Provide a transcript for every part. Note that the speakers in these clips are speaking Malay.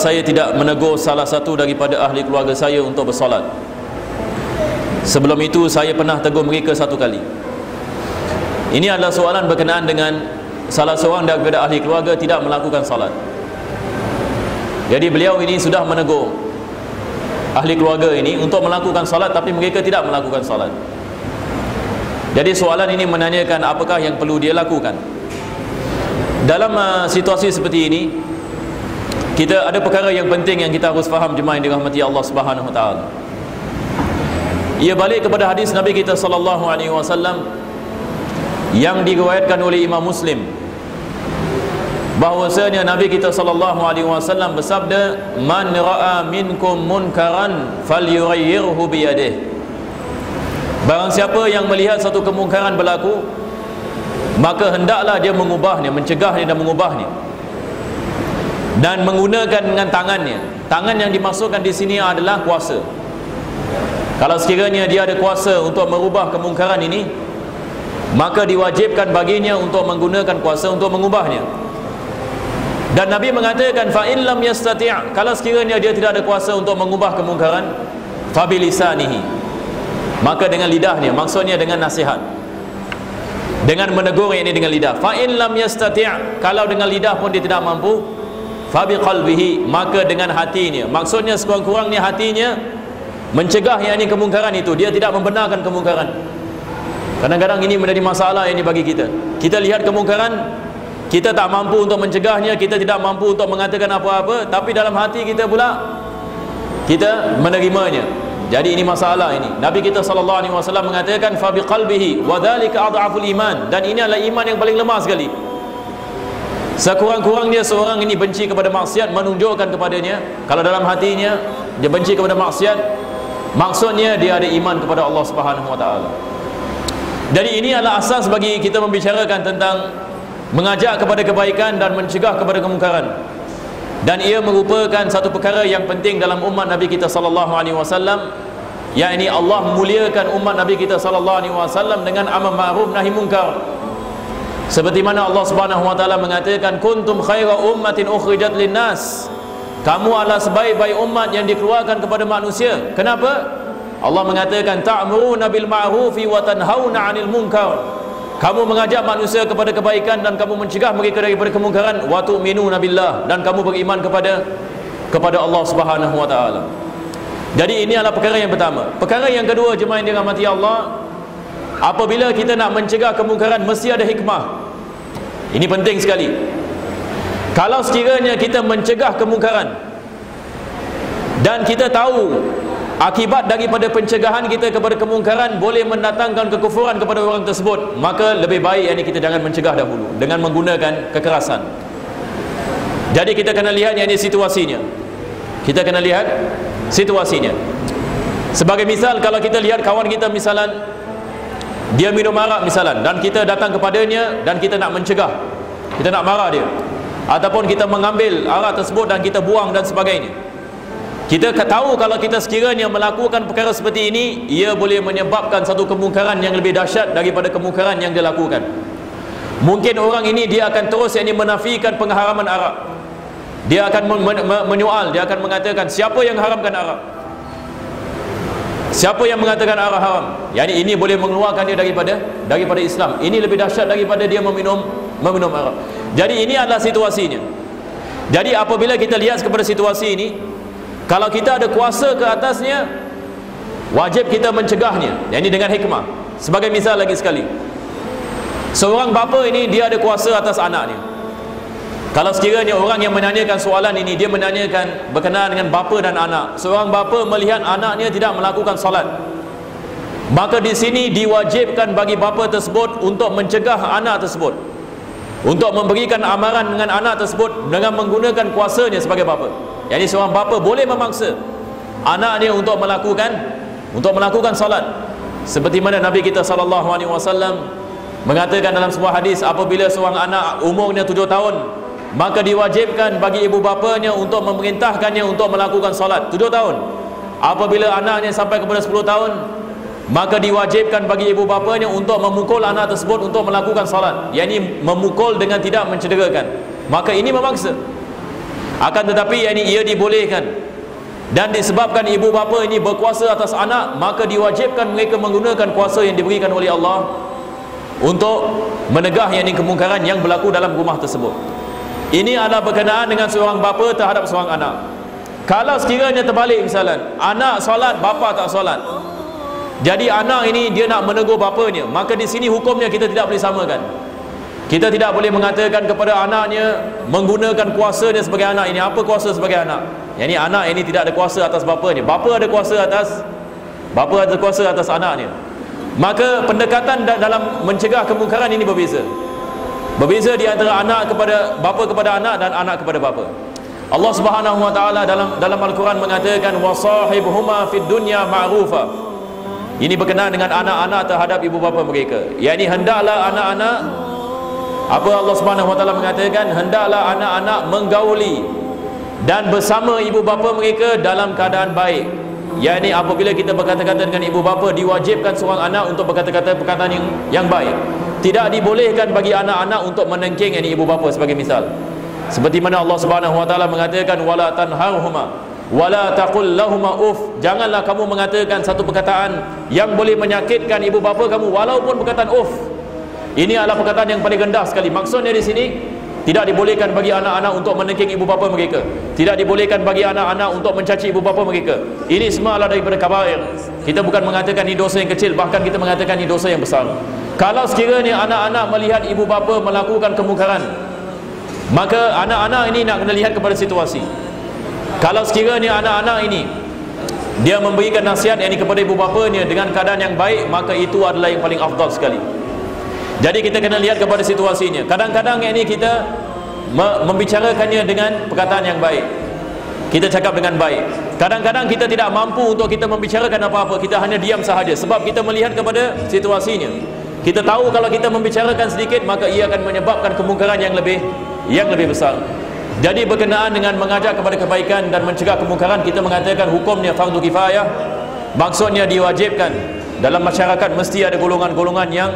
saya tidak menegur salah satu daripada ahli keluarga saya untuk bersolat. Sebelum itu saya pernah tegur mereka satu kali. Ini adalah soalan berkenaan dengan salah seorang daripada ahli keluarga tidak melakukan solat. Jadi beliau ini sudah menegur ahli keluarga ini untuk melakukan solat, tapi mereka tidak melakukan solat. Jadi soalan ini menanyakan apakah yang perlu dia lakukan. Dalam situasi seperti ini, kita ada perkara yang penting yang kita harus faham, jemaah yang dirahmati Allah Subhanahu wa taala. Ia balik kepada hadis Nabi kita sallallahu alaihi wasallam yang diriwayatkan oleh Imam Muslim, bahwasanya Nabi kita sallallahu alaihi wasallam bersabda, "Man ra'a minkum munkaran falyughayyirhu bi yadihi." Barang siapa yang melihat satu kemungkaran berlaku, maka hendaklah dia mengubahnya, mencegahnya dan mengubahnya, dan menggunakan dengan tangannya. Tangan yang dimasukkan di sini adalah kuasa. Kalau sekiranya dia ada kuasa untuk merubah kemungkaran ini, maka diwajibkan baginya untuk menggunakan kuasa untuk mengubahnya. Dan Nabi mengatakan, fa in lam yastati', kalau sekiranya dia tidak ada kuasa untuk mengubah kemungkaran, fa bilisanihi, maka dengan lidahnya, maksudnya dengan nasihat, dengan menegur ini dengan lidah. Fa in lam yastati', kalau dengan lidah pun dia tidak mampu, fa bi qalbihi, maka dengan hatinya, maksudnya sekurang-kurangnya hatinya mencegah yang ini kemungkaran itu, dia tidak membenarkan kemungkaran. Kadang-kadang ini menjadi masalah yang ini bagi kita. Kita lihat kemungkaran, kita tak mampu untuk mencegahnya, kita tidak mampu untuk mengatakan apa-apa, tapi dalam hati kita pula kita menerimanya. Jadi ini masalah ini. Nabi kita sallallahu alaihi wasallam mengatakan fa biqalbihi wa dzalika adhaful iman, dan ini adalah iman yang paling lemah sekali. Sekurang-kurangnya seorang ini benci kepada maksiat, menunjukkan kepadanya kalau dalam hatinya dia benci kepada maksiat, maksudnya dia ada iman kepada Allah Subhanahu wa taala. Jadi ini adalah asas bagi kita membicarakan tentang mengajak kepada kebaikan dan mencegah kepada kemungkaran. Dan ia merupakan satu perkara yang penting dalam umat Nabi kita sallallahu alaihi wasallam, yakni Allah muliakan umat Nabi kita sallallahu alaihi wasallam dengan amar ma'ruf nahi munkar. Seperti mana Allah Subhanahu wa taala mengatakan, kuntum khaira ummatin ukhrijat linnas, kamu adalah sebaik-baik umat yang dikeluarkan kepada manusia. Kenapa? Allah mengatakan ta'muruna bil ma'rufi wa tanhauna 'anil munkar, kamu mengajak manusia kepada kebaikan dan kamu mencegah mereka daripada kemungkaran, wa tu'minuna billah, dan kamu beriman kepada Allah Subhanahu wa taala. Jadi ini adalah perkara yang pertama. Perkara yang kedua, jemaah yang dirahmati Allah, apabila kita nak mencegah kemungkaran mesti ada hikmah. Ini penting sekali. Kalau sekiranya kita mencegah kemungkaran dan kita tahu akibat daripada pencegahan kita kepada kemungkaran boleh mendatangkan kekufuran kepada orang tersebut, maka lebih baik yang kita jangan mencegah dahulu dengan menggunakan kekerasan. Jadi kita kena lihat yang ini situasinya. Kita kena lihat situasinya. Sebagai misal, kalau kita lihat kawan kita misalan dia minum arak misalan, dan kita datang kepadanya dan kita nak mencegah, kita nak marah dia, ataupun kita mengambil arak tersebut dan kita buang dan sebagainya. Kita tahu kalau kita sekiranya melakukan perkara seperti ini, ia boleh menyebabkan satu kemungkaran yang lebih dahsyat daripada kemungkaran yang dia lakukan. Mungkin orang ini dia akan terus yang menafikan pengharaman arak. Dia akan menyoal, dia akan mengatakan siapa yang haramkan arak? Siapa yang mengatakan arak haram? Yani ini boleh mengeluarkan dia daripada Islam. Ini lebih dahsyat daripada dia meminum arak. Jadi ini adalah situasinya. Jadi apabila kita lihat kepada situasi ini, kalau kita ada kuasa ke atasnya, wajib kita mencegahnya, yakni dengan hikmah. Sebagai misal lagi sekali, seorang bapa ini dia ada kuasa atas anaknya. Kalau sekiranya orang yang menanyakan soalan ini, dia menanyakan berkenaan dengan bapa dan anak, seorang bapa melihat anaknya tidak melakukan solat, maka di sini diwajibkan bagi bapa tersebut untuk mencegah anak tersebut, untuk memberikan amaran dengan anak tersebut dengan menggunakan kuasanya sebagai bapa. Jadi seorang bapa boleh memaksa anak dia untuk melakukan salat. Seperti mana Nabi kita sallallahu alaihi wasallam mengatakan dalam sebuah hadis, apabila seorang anak umurnya 7 tahun, maka diwajibkan bagi ibu bapanya untuk memerintahkannya untuk melakukan salat 7 tahun. Apabila anaknya sampai kepada 10 tahun, maka diwajibkan bagi ibu bapanya untuk memukul anak tersebut untuk melakukan salat, yakni memukul dengan tidak mencederakan. Maka ini memaksa. Akan tetapi ia ini ia dibolehkan. Dan disebabkan ibu bapa ini berkuasa atas anak, maka diwajibkan mereka menggunakan kuasa yang diberikan oleh Allah untuk menegah yang ini kemungkaran yang berlaku dalam rumah tersebut. Ini adalah berkenaan dengan seorang bapa terhadap seorang anak. Kalau sekiranya terbalik misalnya, anak solat, bapa tak solat, jadi anak ini dia nak menegur bapanya, maka di sini hukumnya kita tidak boleh samakan. Kita tidak boleh mengatakan kepada anaknya menggunakan kuasa dia sebagai anak. Ini apa kuasa sebagai anak? Yang ini anak ini tidak ada kuasa atas bapanya. Bapa ada kuasa atas anaknya. Maka pendekatan dalam mencegah kemungkaran ini berbeza. Berbeza di antara anak kepada bapa kepada anak dan anak kepada bapa. Allah Subhanahu Wa Taala dalam Al-Quran mengatakan wasahibhuma fid dunya ma'rufa. Ini berkenaan dengan anak-anak terhadap ibu bapa mereka. Yang ini hendaklah anak-anak, apa Allah Subhanahu Wa Taala mengatakan, hendaklah anak-anak menggauli dan bersama ibu bapa mereka dalam keadaan baik. Yang ini apabila kita berkata-kata dengan ibu bapa, diwajibkan seorang anak untuk berkata-kata perkataan yang baik. Tidak dibolehkan bagi anak-anak untuk menengking ini ibu bapa sebagai misal. Seperti mana Allah Subhanahu Wa Taala mengatakan wala tanharhuma wala taqul lahuma uff. Janganlah kamu mengatakan satu perkataan yang boleh menyakitkan ibu bapa kamu, walaupun perkataan uff. Ini adalah perkataan yang paling rendah sekali. Maksudnya di sini, tidak dibolehkan bagi anak-anak untuk menengking ibu bapa mereka. Tidak dibolehkan bagi anak-anak untuk mencaci ibu bapa mereka. Ini semua adalah daripada kabair. Kita bukan mengatakan ini dosa yang kecil, bahkan kita mengatakan ini dosa yang besar. Kalau sekiranya anak-anak melihat ibu bapa melakukan kemungkaran, maka anak-anak ini nak kena lihat kepada situasi. Kalau sekiranya anak-anak ini dia memberikan nasihat yang ini kepada ibu bapanya dengan keadaan yang baik, maka itu adalah yang paling afdal sekali. Jadi kita kena lihat kepada situasinya. Kadang-kadang ini kita membicarakannya dengan perkataan yang baik, kita cakap dengan baik. Kadang-kadang kita tidak mampu untuk kita membicarakan apa-apa, kita hanya diam sahaja. Sebab kita melihat kepada situasinya. Kita tahu kalau kita membicarakan sedikit, maka ia akan menyebabkan kemungkaran yang lebih besar. Jadi berkenaan dengan mengajak kepada kebaikan dan mencegah kemungkaran, kita mengatakan hukumnya fardu kifayah. Maksudnya diwajibkan. Dalam masyarakat mesti ada golongan-golongan yang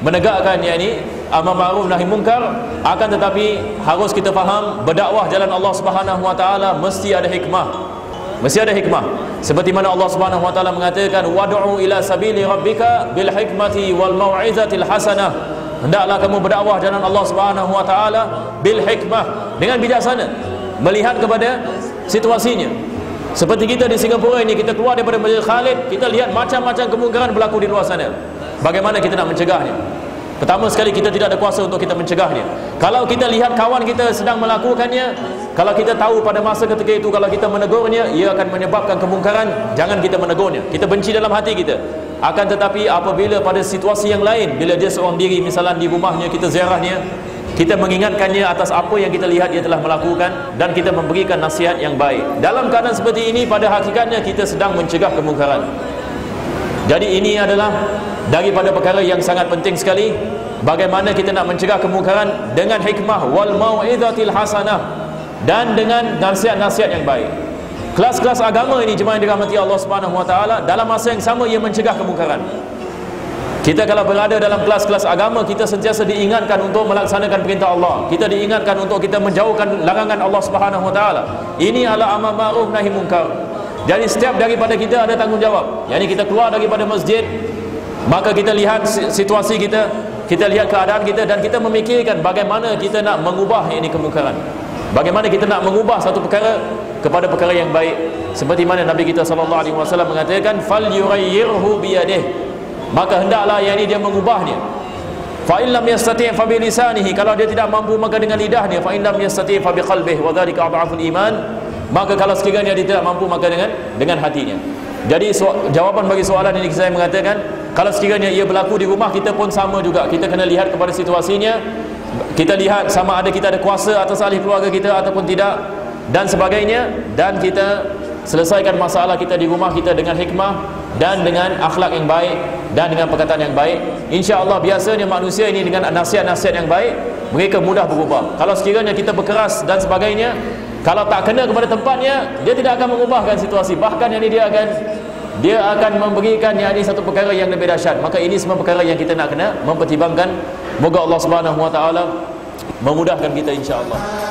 menegakkan yang ini amar ma'ruf nahi munkar. Akan tetapi harus kita faham, berdakwah jalan Allah Subhanahu Wa Taala mesti ada hikmah. Mesti ada hikmah. Seperti mana Allah Subhanahu Wa Taala mengatakan wad'u ila sabili rabbika bil hikmati wal mau'izatil hasanah. Hendaklah kamu berdakwah jalan Allah Subhanahu Wa Taala bil hikmah, dengan bijaksana, melihat kepada situasinya. Seperti kita di Singapura ini, kita keluar daripada Masjid Khalid, kita lihat macam-macam kemungkaran berlaku di luar sana. Bagaimana kita nak mencegahnya? Pertama sekali, kita tidak ada kuasa untuk kita mencegahnya. Kalau kita lihat kawan kita sedang melakukannya, kalau kita tahu pada masa ketika itu kalau kita menegurnya, ia akan menyebabkan kemungkaran, jangan kita menegurnya. Kita benci dalam hati kita. Akan tetapi apabila pada situasi yang lain, bila dia seorang diri misalnya di rumahnya, kita ziarahnya, kita mengingatkannya atas apa yang kita lihat dia telah melakukan, dan kita memberikan nasihat yang baik. Dalam keadaan seperti ini, pada hakikatnya kita sedang mencegah kemungkaran. Jadi ini adalah daripada perkara yang sangat penting sekali, bagaimana kita nak mencegah kemungkaran dengan hikmah wal mau'izatil hasanah, dan dengan nasihat-nasihat yang baik. Kelas-kelas agama ini, jemaah yang dirahmati Allah Subhanahu Wa Taala, dalam masa yang sama ia mencegah kemungkaran. Kita kalau berada dalam kelas-kelas agama, kita sentiasa diingatkan untuk melaksanakan perintah Allah. Kita diingatkan untuk kita menjauhkan larangan Allah Subhanahu Wa Taala. Ini adalah amar ma'ruf nahi munkar. Jadi setiap daripada kita ada tanggungjawab. Yang ini kita keluar daripada masjid, maka kita lihat situasi kita, kita lihat keadaan kita, dan kita memikirkan bagaimana kita nak mengubah ini kemungkaran. Bagaimana kita nak mengubah satu perkara kepada perkara yang baik. Seperti mana Nabi kita sallallahu alaihi wasallam mengatakan fal yughayyirhu bi yadihi. Maka hendaklah yang ini dia mengubahnya. Fa in lam yastati' fa bi lisanihi. Kalau dia tidak mampu, maka dengan lidahnya. Fa in lam yastati' fa bi qalbihi wa dhalika adhaful iman. Maka kalau sekiranya dia tidak mampu, maka dengan hatinya. Jadi jawapan bagi soalan ini, saya mengatakan kalau sekiranya ia berlaku di rumah kita pun sama juga. Kita kena lihat kepada situasinya. Kita lihat sama ada kita ada kuasa atas ahli keluarga kita ataupun tidak, dan sebagainya. Dan kita selesaikan masalah kita di rumah kita dengan hikmah, dan dengan akhlak yang baik, dan dengan perkataan yang baik. InsyaAllah biasanya manusia ini dengan nasihat-nasihat yang baik, mereka mudah berubah. Kalau sekiranya kita berkeras dan sebagainya, kalau tak kena kepada tempatnya, dia tidak akan mengubahkan situasi. Bahkan yang ini dia akan memberikan yang ini satu perkara yang lebih dahsyat. Maka ini semua perkara yang kita nak kena mempertimbangkan. Moga Allah Subhanahu Wa Taala memudahkan kita, insya-Allah.